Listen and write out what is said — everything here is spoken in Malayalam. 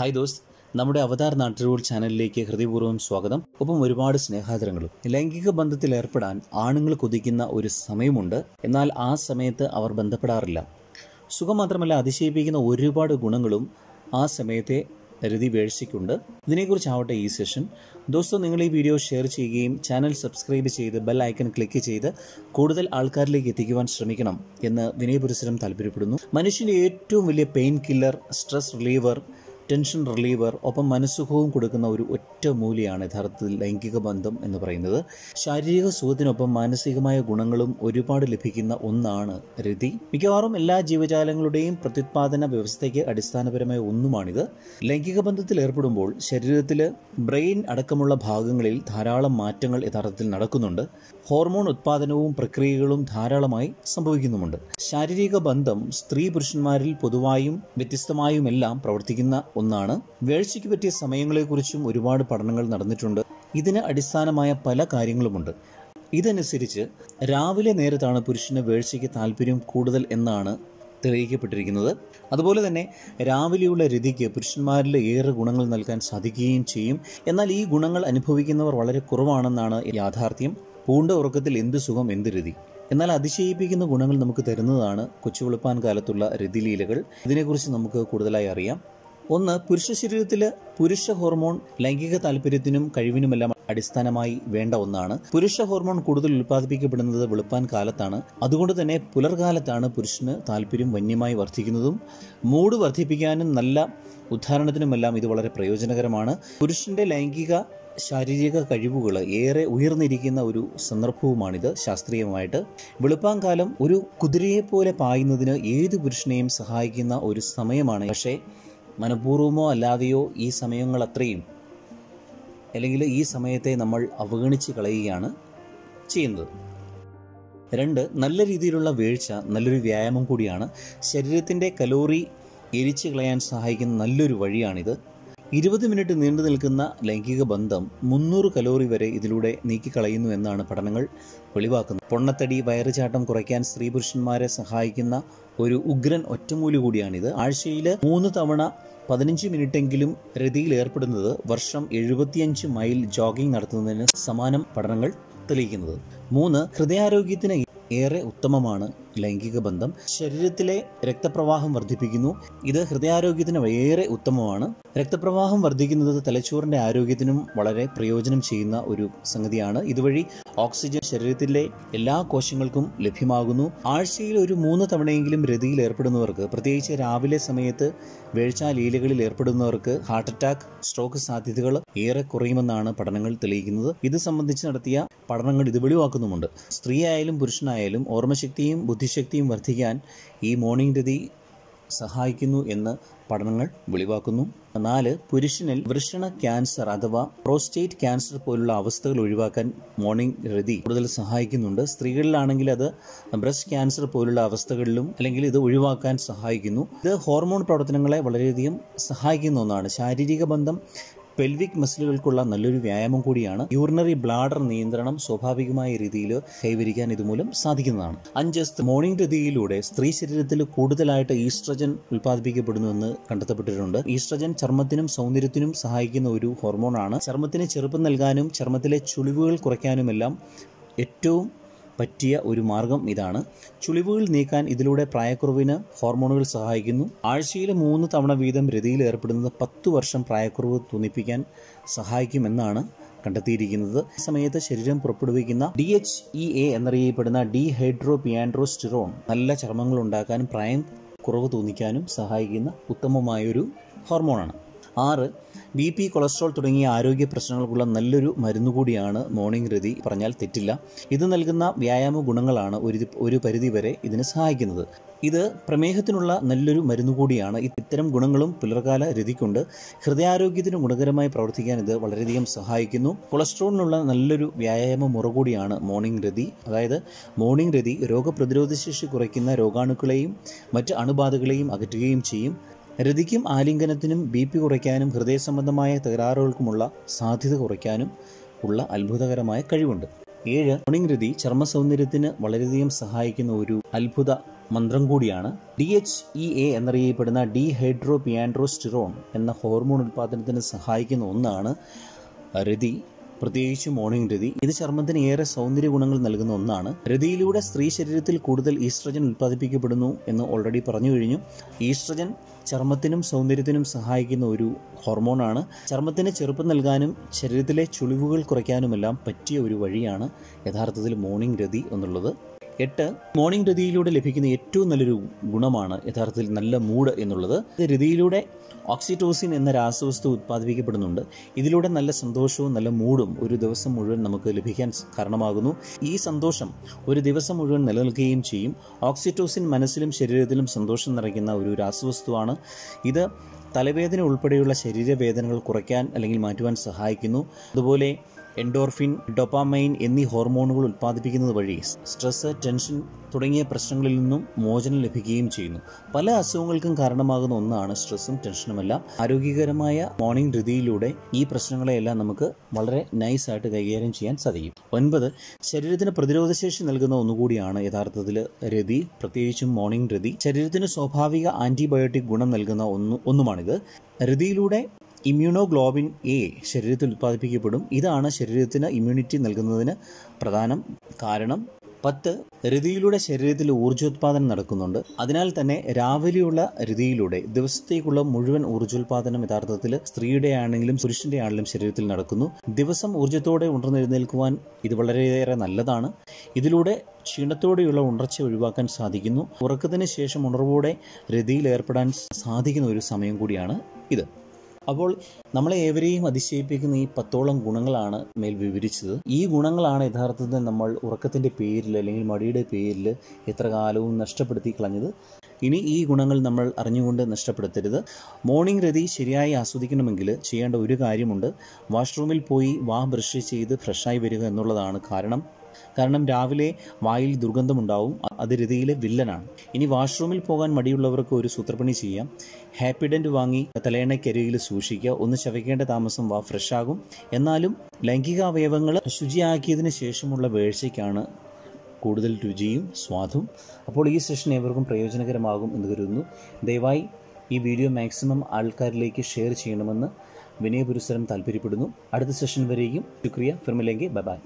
हाय दोस्त നമ്മുടെ അവതാർ നാട്ടിരൂൾ ചാനലിലേക്ക് ഹൃദയപൂർവ്വം സ്വാഗതം. ഒപ്പം ഒരുപാട് സ്നേഹാദരങ്ങളും. ലൈംഗിക ബന്ധത്തിൽ ഏർപ്പെടാൻ ആണുങ്ങൾ കൊതിക്കുന്ന ഒരു സമയമുണ്ട്. എന്നാൽ ആ സമയത്ത് അവർ ബന്ധപ്പെടാറില്ല. സുഖം മാത്രമല്ല അതിശയിപ്പിക്കുന്ന ഒരുപാട് ഗുണങ്ങളും ആ സമയത്തെ രതിവേഴ്ചയ്ക്കുണ്ട്. ഇതിനെക്കുറിച്ച് ആവട്ടെ ഈ സെഷൻ. ദോസ്തോ നിങ്ങൾ ഈ വീഡിയോ ഷെയർ ചെയ്യുകയും ചാനൽ സബ്സ്ക്രൈബ് ചെയ്ത് ബെൽ ഐക്കൺ ക്ലിക്ക് ചെയ്ത് കൂടുതൽ ആൾക്കാരിലേക്ക് എത്തിക്കുവാൻ ശ്രമിക്കണം എന്ന് വിനയപുരസരം താല്പര്യപ്പെടുന്നു. മനുഷ്യൻ്റെ ഏറ്റവും വലിയ pain killer, stress reliever, tension reliever, ഒപ്പം മനസ്സുഖവും കൊടുക്കുന്ന ഒരു ഒറ്റ മൂലയാണ് യഥാർത്ഥത്തിൽ ലൈംഗിക ബന്ധം എന്ന് പറയുന്നത്. ശാരീരിക സുഖത്തിനൊപ്പം മാനസികമായ ഗുണങ്ങളും ഒരുപാട് ലഭിക്കുന്ന ഒന്നാണ് രതി. മിക്കവാറും എല്ലാ ജീവജാലങ്ങളുടെയും പ്രത്യുത്പാദന വ്യവസ്ഥയ്ക്ക് അടിസ്ഥാനപരമായ ഒന്നുമാണിത്. ലൈംഗിക ബന്ധത്തിൽ ഏർപ്പെടുമ്പോൾ ശരീരത്തിൽ ബ്രെയിൻ അടക്കമുള്ള ഭാഗങ്ങളിൽ ധാരാളം മാറ്റങ്ങൾ യഥാർത്ഥത്തിൽ നടക്കുന്നുണ്ട്. ഹോർമോൺ ഉത്പാദനവും പ്രക്രിയകളും ധാരാളമായി സംഭവിക്കുന്നുമുണ്ട്. ശാരീരിക ബന്ധം സ്ത്രീ പുരുഷന്മാരിൽ പൊതുവായും വ്യത്യസ്തമായുമെല്ലാം പ്രവർത്തിക്കുന്ന ഒന്നാണ്. വേഴ്ചയ്ക്ക് പറ്റിയ സമയങ്ങളെക്കുറിച്ചും ഒരുപാട് പഠനങ്ങൾ നടന്നിട്ടുണ്ട്. ഇതിന് അടിസ്ഥാനമായ പല കാര്യങ്ങളുമുണ്ട്. ഇതനുസരിച്ച് രാവിലെ നേരത്താണ് പുരുഷന് വേഴ്ചയ്ക്ക് താല്പര്യം കൂടുതൽ എന്നാണ് തെളിയിക്കപ്പെട്ടിരിക്കുന്നത്. അതുപോലെ തന്നെ രാവിലെയുള്ള രതിക്ക് പുരുഷന്മാരിൽ ഏറെ ഗുണങ്ങൾ നൽകാൻ സാധിക്കുകയും ചെയ്യും. എന്നാൽ ഈ ഗുണങ്ങൾ അനുഭവിക്കുന്നവർ വളരെ കുറവാണെന്നാണ് യാഥാർത്ഥ്യം. പൂണ്ട ഉറക്കത്തിൽ എന്ത് സുഖം, എന്ത് രതി. എന്നാൽ അതിശയിപ്പിക്കുന്ന ഗുണങ്ങൾ നമുക്ക് തരുന്നതാണ് കൊച്ചുവെളുപ്പാൻ കാലത്തുള്ള രതിലീലകൾ. ഇതിനെക്കുറിച്ച് നമുക്ക് കൂടുതലായി അറിയാം. ഒന്ന്, പുരുഷ ശരീരത്തിൽ പുരുഷ ഹോർമോൺ ലൈംഗിക താല്പര്യത്തിനും കഴിവിനുമെല്ലാം അടിസ്ഥാനമായി വേണ്ട ഒന്നാണ്. പുരുഷ ഹോർമോൺ കൂടുതൽ ഉൽപ്പാദിപ്പിക്കപ്പെടുന്നത് വെളുപ്പാൻ കാലത്താണ്. അതുകൊണ്ട് തന്നെ പുലർകാലത്താണ് പുരുഷന് താല്പര്യം വന്യമായി വർദ്ധിക്കുന്നതും. മൂഡ് വർദ്ധിപ്പിക്കാനും നല്ല ഉദ്ധാരണത്തിനുമെല്ലാം ഇത് വളരെ പ്രയോജനകരമാണ്. പുരുഷൻ്റെ ലൈംഗിക ശാരീരിക കഴിവുകൾ ഏറെ ഉയർന്നിരിക്കുന്ന ഒരു സന്ദർഭവുമാണിത്. ശാസ്ത്രീയമായിട്ട് വെളുപ്പാങ്കാലം ഒരു കുതിരയെപ്പോലെ പായുന്നതിന് ഏത് പുരുഷനെയും സഹായിക്കുന്ന ഒരു സമയമാണ്. പക്ഷേ മനഃപൂർവമോ അല്ലാതെയോ ഈ സമയങ്ങൾ അത്രയും, അല്ലെങ്കിൽ ഈ സമയത്തെ നമ്മൾ അവഗണിച്ച് കളയുകയാണ് ചെയ്യുന്നത്. രണ്ട്, നല്ല രീതിയിലുള്ള വീഴ്ച നല്ലൊരു വ്യായാമം കൂടിയാണ്. ശരീരത്തിൻ്റെ കലോറി എരിച്ചു കളയാൻ സഹായിക്കുന്ന നല്ലൊരു വഴിയാണിത്. 20 മിനിറ്റ് നീണ്ടു നിൽക്കുന്ന ലൈംഗിക ബന്ധം 300 കലോറി വരെ ഇതിലൂടെ നീക്കിക്കളയുന്നു എന്നാണ് പഠനങ്ങൾ വെളിവാക്കുന്നത്. പൊണ്ണത്തടി, വയറുചാട്ടം കുറയ്ക്കാൻ സ്ത്രീ പുരുഷന്മാരെ സഹായിക്കുന്ന ഒരു ഉഗ്രൻ ഒറ്റമൂലി കൂടിയാണിത്. ആഴ്ചയിൽ 3 തവണ 15 മിനിറ്റെങ്കിലും രതിയിൽ ഏർപ്പെടുന്നത് വർഷം 75 മൈൽ ജോഗിംഗ് നടത്തുന്നതിന് സമാനം പഠനങ്ങൾ തെളിയിക്കുന്നത്. 3, ഹൃദയാരോഗ്യത്തിന് ഏറെ ഉത്തമമാണ് ലൈംഗിക ബന്ധം. ശരീരത്തിലെ രക്തപ്രവാഹം വർദ്ധിപ്പിക്കുന്നു. ഇത് ഹൃദയാരോഗ്യത്തിന് ഏറെ ഉത്തമമാണ്. രക്തപ്രവാഹം വർദ്ധിക്കുന്നത് തലച്ചോറിൻ്റെ ആരോഗ്യത്തിനും വളരെ പ്രയോജനം ചെയ്യുന്ന ഒരു സംഗതിയാണ്. ഇതുവഴി ഓക്സിജൻ ശരീരത്തിലെ എല്ലാ കോശങ്ങൾക്കും ലഭ്യമാകുന്നു. ആഴ്ചയിൽ ഒരു 3 തവണയെങ്കിലും രതിയിൽ ഏർപ്പെടുന്നവർക്ക്, പ്രത്യേകിച്ച് രാവിലെ സമയത്ത് വേഴ്ചാലീലകളിൽ ഏർപ്പെടുന്നവർക്ക്, ഹാർട്ട് അറ്റാക്ക്, സ്ട്രോക്ക് സാധ്യതകൾ ഏറെ കുറയുമെന്നാണ് പഠനങ്ങൾ തെളിയിക്കുന്നത്. ഇത് സംബന്ധിച്ച് നടത്തിയ പഠനങ്ങൾ ഇത് വെളിവാക്കുന്നുമുണ്ട്. സ്ത്രീയായാലും പുരുഷനായാലും ഓർമ്മശക്തിയും ബുദ്ധിശക്തിയും വർദ്ധിക്കാൻ ഈ മോർണിംഗ് രതി സഹായിക്കുന്നു എന്ന് പഠനങ്ങൾ വെളിവാക്കുന്നു. 4, പുരുഷനിൽ വൃഷണ ക്യാൻസർ അഥവാ പ്രോസ്റ്റേറ്റ് ക്യാൻസർ പോലുള്ള അവസ്ഥകൾ ഒഴിവാക്കാൻ മോർണിംഗ് രതി കൂടുതൽ സഹായിക്കുന്നുണ്ട്. സ്ത്രീകളിലാണെങ്കിൽ അത് ബ്രസ്റ്റ് ക്യാൻസർ പോലുള്ള അവസ്ഥകളിലും അല്ലെങ്കിൽ ഇത് ഒഴിവാക്കാൻ സഹായിക്കുന്നു. ഇത് ഹോർമോൺ പ്രവർത്തനങ്ങളെ വളരെയധികം സഹായിക്കുന്ന ഒന്നാണ്. ശാരീരിക ബന്ധം പെൽവിക് മസിലുകൾക്കുള്ള നല്ലൊരു വ്യായാമം കൂടിയാണ്. യൂറിനറി ബ്ലാഡർ നിയന്ത്രണം സ്വാഭാവികമായ രീതിയിൽ കൈവരിക്കാൻ ഇതുമൂലം സാധിക്കുന്നതാണ്. 5, മോർണിംഗ് രതിയിലൂടെ സ്ത്രീ ശരീരത്തിൽ കൂടുതലായിട്ട് ഈസ്ട്രജൻ ഉൽപ്പാദിപ്പിക്കപ്പെടുന്നുവെന്ന് കണ്ടെത്തപ്പെട്ടിട്ടുണ്ട്. ഈസ്ട്രജൻ ചർമ്മത്തിനും സൗന്ദര്യത്തിനും സഹായിക്കുന്ന ഒരു ഹോർമോണാണ്. ചർമ്മത്തിന് ചെറുപ്പം നൽകാനും ചർമ്മത്തിലെ ചുളിവുകൾ കുറയ്ക്കാനുമെല്ലാം ഏറ്റവും പറ്റിയ ഒരു മാർഗം ഇതാണ്. ചുളിവുകൾ നീക്കാൻ ഇതിലൂടെ പ്രായക്കുറവിന് ഹോർമോണുകൾ സഹായിക്കുന്നു. ആഴ്ചയിൽ 3 തവണ വീതം രതിയിൽ ഏർപ്പെടുന്നത് 10 വർഷം പ്രായക്കുറവ് തോന്നിപ്പിക്കാൻ സഹായിക്കുമെന്നാണ് കണ്ടെത്തിയിരിക്കുന്നത്. ഈ സമയത്ത് ശരീരം പുറപ്പെടുവിക്കുന്ന DHEA എന്നറിയപ്പെടുന്ന ഡീഹൈഡ്രോ പിയാൻഡ്രോസ്റ്റിറോൺ നല്ല ചർമ്മങ്ങൾ ഉണ്ടാക്കാനും പ്രായം കുറവ് തോന്നിക്കാനും സഹായിക്കുന്ന ഉത്തമമായൊരു ഹോർമോണാണ്. 6, BP, കൊളസ്ട്രോൾ തുടങ്ങിയ ആരോഗ്യ പ്രശ്നങ്ങൾക്കുള്ള നല്ലൊരു മരുന്ന് കൂടിയാണ് മോർണിംഗ് രതി. പറഞ്ഞാൽ തെറ്റില്ല. ഇത് നൽകുന്ന വ്യായാമ ഗുണങ്ങളാണ് ഒരു പരിധിവരെ ഇതിന് സഹായിക്കുന്നത്. ഇത് പ്രമേഹത്തിനുള്ള നല്ലൊരു മരുന്ന് കൂടിയാണ്. ഇത്തരം ഗുണങ്ങളും പുലർകാല രതിക്കുണ്ട്. ഹൃദയാരോഗ്യത്തിന് ഗുണകരമായി പ്രവർത്തിക്കാൻ ഇത് വളരെയധികം സഹായിക്കുന്നു. കൊളസ്ട്രോളിനുള്ള നല്ലൊരു വ്യായാമ മുറ കൂടിയാണ് മോർണിംഗ് രതി. അതായത് മോർണിംഗ് രതി രോഗപ്രതിരോധശേഷി കുറയ്ക്കുന്ന രോഗാണുക്കളെയും മറ്റ് അണുബാധകളെയും അകറ്റുകയും ചെയ്യും. രതിക്കും ആലിംഗനത്തിനും BP കുറയ്ക്കാനും ഹൃദയ സംബന്ധമായ തകരാറുകൾക്കുമുള്ള സാധ്യത കുറയ്ക്കാനും ഉള്ള അത്ഭുതകരമായ കഴിവുണ്ട്. 7, മോർണിംഗ് രതി ചർമ്മ സൗന്ദര്യത്തിന് വളരെയധികം സഹായിക്കുന്ന ഒരു അത്ഭുത മന്ത്രം കൂടിയാണ്. DHEA എന്നറിയപ്പെടുന്ന ഡീഹൈഡ്രോപിയാൻഡ്രോസ്റ്റിറോൺ എന്ന ഹോർമോൺ ഉൽപ്പാദനത്തിന് സഹായിക്കുന്ന ഒന്നാണ് രതി, പ്രത്യേകിച്ച് മോർണിംഗ് രതി. ഇത് ചർമ്മത്തിന് ഏറെ സൗന്ദര്യ ഗുണങ്ങൾ നൽകുന്ന ഒന്നാണ്. രതിയിലൂടെ സ്ത്രീ ശരീരത്തിൽ കൂടുതൽ ഈസ്ട്രജൻ ഉൽപ്പാദിപ്പിക്കപ്പെടുന്നു എന്ന് ഓൾറെഡി പറഞ്ഞു കഴിഞ്ഞു. ഈസ്ട്രജൻ ചർമ്മത്തിനും സൗന്ദര്യത്തിനും സഹായിക്കുന്ന ഒരു ഹോർമോണാണ്. ചർമ്മത്തിന് ചെറുപ്പം നൽകാനും ശരീരത്തിലെ ചുളിവുകൾ കുറയ്ക്കാനുമെല്ലാം പറ്റിയ ഒരു വഴിയാണ് യഥാർത്ഥത്തിൽ മോർണിംഗ് രതി എന്നുള്ളത്. 8 മോർണിംഗ് രതിയിലൂടെ ലഭിക്കുന്ന ഏറ്റവും നല്ലൊരു ഗുണമാണ് യഥാർത്ഥത്തിൽ നല്ല മൂഡ് എന്നുള്ളത്. രതിയിലൂടെ ഓക്സിറ്റോസിൻ എന്ന രാസവസ്തു ഉത്പാദിപ്പിക്കപ്പെടുന്നുണ്ട്. ഇതിലൂടെ നല്ല സന്തോഷവും നല്ല മൂഡും ഒരു ദിവസം മുഴുവൻ നമുക്ക് ലഭിക്കാൻ കാരണമാകുന്നു. ഈ സന്തോഷം ഒരു ദിവസം മുഴുവൻ നിലനിൽക്കുകയും ചെയ്യും. ഓക്സിറ്റോസിൻ മനസ്സിലും ശരീരത്തിലും സന്തോഷം നിറയ്ക്കുന്ന ഒരു രാസവസ്തുവാണ്. ഇത് തലവേദന ഉൾപ്പെടെയുള്ള ശരീരവേദനകൾ കുറയ്ക്കാൻ അല്ലെങ്കിൽ മാറ്റുവാൻ സഹായിക്കുന്നു. അതുപോലെ എൻഡോർഫിൻ, ഡൊപാമൈൻ എന്നീ ഹോർമോണുകൾ ഉൽപ്പാദിപ്പിക്കുന്നത് വഴി സ്ട്രെസ്, ടെൻഷൻ തുടങ്ങിയ പ്രശ്നങ്ങളിൽ നിന്നും മോചനം ലഭിക്കുകയും ചെയ്യുന്നു. പല അസുഖങ്ങൾക്കും കാരണമാകുന്ന ഒന്നാണ് സ്ട്രെസ്സും ടെൻഷനുമെല്ലാം. ആരോഗ്യകരമായ മോർണിംഗ് രതിയിലൂടെ ഈ പ്രശ്നങ്ങളെയെല്ലാം നമുക്ക് വളരെ നൈസായിട്ട് കൈകാര്യം ചെയ്യാൻ സാധിക്കും. 9 ശരീരത്തിന് പ്രതിരോധശേഷി നൽകുന്ന ഒന്നുകൂടിയാണ് യഥാർത്ഥത്തിൽ രതി, പ്രത്യേകിച്ചും മോർണിംഗ് രതി. ശരീരത്തിന് സ്വാഭാവിക ആൻറ്റിബയോട്ടിക് ഗുണം നൽകുന്ന ഒന്നുമാണിത്. രതിയിലൂടെ ഇമ്മ്യൂണോഗ്ലോബിൻ A ശരീരത്തിൽ ഉൽപ്പാദിപ്പിക്കപ്പെടും. ഇതാണ് ശരീരത്തിന് ഇമ്മ്യൂണിറ്റി നൽകുന്നതിന് പ്രധാനം കാരണം. 10 രതിയിലൂടെ ശരീരത്തിൽ ഊർജ്ജോത്പാദനം നടക്കുന്നുണ്ട്. അതിനാൽ തന്നെ രാവിലെയുള്ള രതിയിലൂടെ ദിവസത്തേക്കുള്ള മുഴുവൻ ഊർജ്ജോത്പാദനം യഥാർത്ഥത്തിൽ സ്ത്രീയുടെ ആണെങ്കിലും പുരുഷന്റെ ആണെങ്കിലും ശരീരത്തിൽ നടക്കുന്നു. ദിവസം ഊർജ്ജത്തോടെ ഉണർന്നെഴുന്നേൽക്കുവാൻ ഇത് വളരെയേറെ നല്ലതാണ്. ഇതിലൂടെ ക്ഷീണത്തോടെയുള്ള ഉണർച്ച ഒഴിവാക്കാൻ സാധിക്കുന്നു. ഉറക്കത്തിന് ശേഷം ഉണർവോടെ രതിയിൽ ഏർപ്പെടാൻ സാധിക്കുന്ന ഒരു സമയം കൂടിയാണ് ഇത്. അപ്പോൾ നമ്മളെ ഏവരെയും അതിശയിപ്പിക്കുന്ന ഈ 10ഓളം ഗുണങ്ങളാണ് മേൽ വിവരിച്ചത്. ഈ ഗുണങ്ങളാണ് യഥാർത്ഥത്തിൽ നമ്മൾ ഉറക്കത്തിൻ്റെ പേരിൽ അല്ലെങ്കിൽ മടിയുടെ പേരിൽ എത്ര കാലവും നഷ്ടപ്പെടുത്തി കളഞ്ഞത്. ഇനി ഈ ഗുണങ്ങൾ നമ്മൾ അറിഞ്ഞുകൊണ്ട് നഷ്ടപ്പെടുത്തരുത്. മോർണിംഗ് രതി ശരിയായി ആസ്വദിക്കണമെങ്കിൽ ചെയ്യേണ്ട ഒരു കാര്യമുണ്ട്. വാഷ്റൂമിൽ പോയി വാ ബ്രഷ് ചെയ്ത് ഫ്രഷായി വരിക എന്നുള്ളതാണ് കാരണം രാവിലെ വായിൽ ദുർഗന്ധമുണ്ടാവും. അത് രതിയിലെ വില്ലനാണ്. ഇനി വാഷ്റൂമിൽ പോകാൻ മടിയുള്ളവർക്ക് ഒരു സൂത്രപ്പണി ചെയ്യാം. ഹാപ്പിഡൻറ്റ് വാങ്ങി തലയണയ്ക്കരികിൽ സൂക്ഷിക്കുക. ഒന്ന് ചവയ്ക്കേണ്ട താമസം വാ ഫ്രഷാകും. എന്നാലും ലൈംഗികാവയവങ്ങൾ ശുചിയാക്കിയതിന് ശേഷമുള്ള വേഴ്ചയ്ക്കാണ് കൂടുതൽ രുചിയും സ്വാദും. അപ്പോൾ ഈ സെഷൻ ഏവർക്കും പ്രയോജനകരമാകും എന്ന് കരുതുന്നു. ദയവായി ഈ വീഡിയോ മാക്സിമം ആൾക്കാരിലേക്ക് ഷെയർ ചെയ്യണമെന്ന് വിനയപുരസ്സരം താല്പര്യപ്പെടുന്നു. അടുത്ത സെഷൻ വരെയും ശുക്രിയ ഫിർമിലെങ്കിൽ ബൈ.